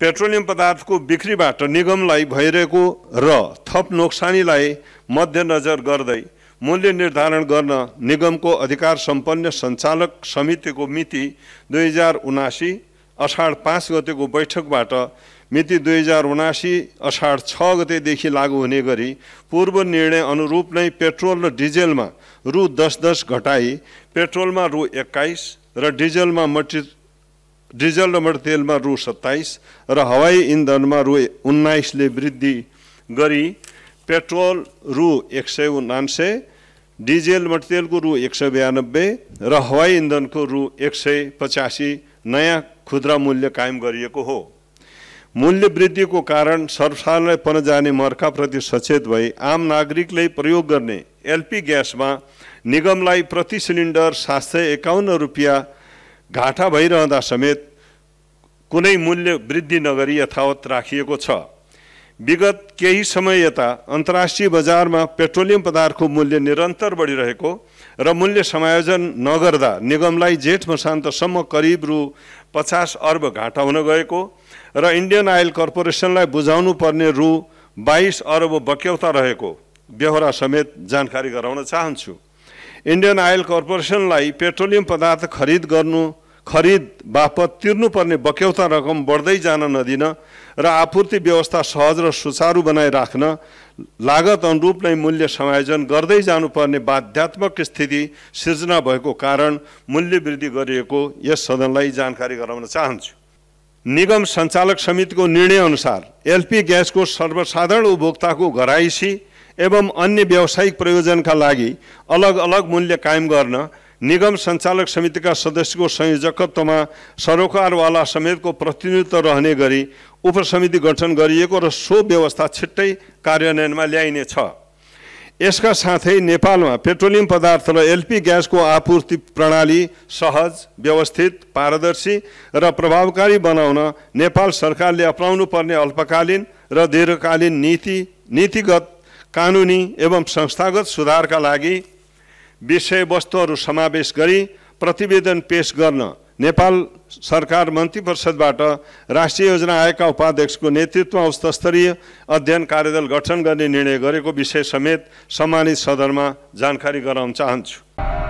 Petroleum पदार्थको बिक्रीबाट निगमलाई भइरहेको र थप नोक्सानीलाई मध्यनजर गर्दै मूल्य निर्धारण गर्न निगमको अधिकार सम्पन्न सञ्चालक समितिको मिति 2079 अषाढ 5 गतेको बैठकबाट मिति 2079 अषाढ 6 गतेदेखि लागू हुने गरी पूर्व निर्णय अनुरूप नै पेट्रोल र डिजेलमा रु 10-10 घटाई पेट्रोलमा रु 21 र डिजल र मट्टितेलमा रु 27 र हवाई इन्धनमा रु 19 ले वृद्धि गरी पेट्रोल रु 179, डिजेल मट्टितेलको रु 192 र हवाई इन्धनको रु 185 नयाँ खुद्रा मूल्य कायम गरिएको हो। मूल्य वृद्धिको कारण सर्वसाधारणलाई पर्न जाने मर्काप्रति सचेत भई आम नागरिकले प्रयोग गर्ने एलपी ग्यासमा निगमलाई प्रति सिलिन्डर 751 रुपैयाँ घाटा भइरहँदा समेत कुनै मूल्य वृद्धि नगरी यथावत राखिएको छ। विगत केही समय यता अन्तर्राष्ट्रिय बजारमा पेट्रोलियम पदार्थको मूल्य निरन्तर बढिरहेको र मूल्य समायोजन नगर्दा निगमलाई जेठ मसान्तसम्म करिब रु 50 अर्ब घाटा हुन गएको र इन्डियन आयल कर्पोरेसनलाई बुझाउनु पर्ने रु 22 अर्ब बक्यौता रहेको व्यहोरा समेत जानकारी गराउन चाहन्छु। इन्डियन आयल कर्पोरेसनलाई पेट्रोलियम पदार्थ खरिद बापत तिर्नुपर्ने बक्यौता रकम बढ्दै जान नदिन र आपूर्ति व्यवस्था सहज र सुचारू बनाई राख्न लागत अनुरूप नै मूल्य समायोजन गर्दै जानुपर्ने बाध्यात्मक स्थिति सिर्जना भएको कारण मूल्य वृद्धि गरिएको यस सदनलाई जानकारी गराउन चाहन्छु। निगम सञ्चालक समितिको निर्णय अनुसार एलपी ग्यासको सर्वसाधारण उपभोक्ताको घराइसी एवं अन्य व्यावसायिक प्रयोजनका लागि अलग अलग मूल्य कायम गर्न निगम सञ्चालक समितिका सदस्यको संयोजकत्वमा सरोकारवाला समेतको प्रतिनिधित्व रहने गरी उपसमिति गठन गरिएको र सो व्यवस्था छिट्टै कार्यान्वयनमा ल्याइनेछ। यसका साथै नेपालमा पेट्रोलियम पदार्थ र एलपी ग्यासको आपूर्ति प्रणाली सहज, व्यवस्थित, पारदर्शी र प्रभावकारी बनाउन नेपाल सरकारले अपनाउनुपर्ने अल्पकालीन र दीर्घकालीन नीतिगत कानुनी एवं संस्थागत सुधारका लागि विषयवस्तुहरू समावेश गरी प्रतिवेदन पेश गर्न नेपाल सरकार मन्त्री परिषदबाट राष्ट्रिय योजना आयोगका उपाध्यक्षको नेतृत्वमा उच्चस्तरीय अध्ययन कार्यदल गठन गर्ने निर्णय गरेको विषय समेत सम्मानित सदनमा जानकारी गराउन चाहन्छु।